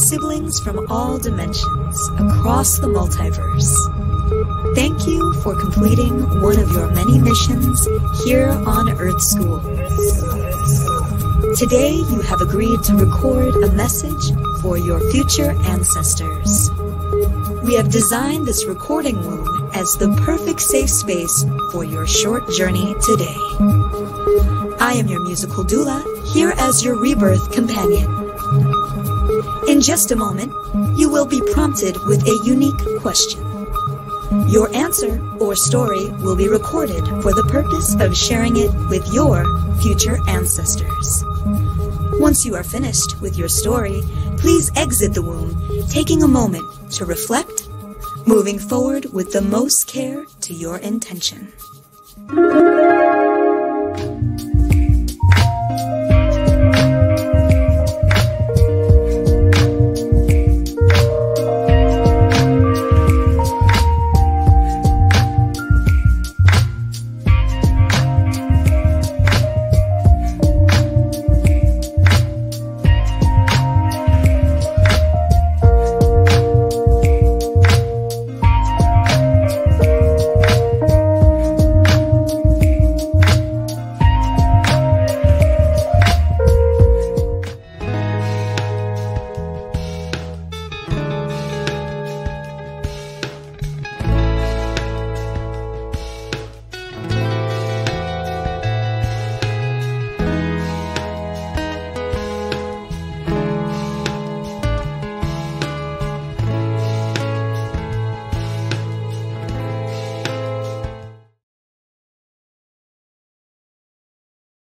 siblings from all dimensions across the multiverse. Thank you for completing one of your many missions here on Earth School. Today you have agreed to record a message for your future ancestors. We have designed this recording room as the perfect safe space for your short journey today. I am your musical doula, here as your rebirth companion. In just a moment, you will be prompted with a unique question. Your answer or story will be recorded for the purpose of sharing it with your future ancestors. Once you are finished with your story, please exit the womb, taking a moment to reflect, moving forward with the most care to your intention.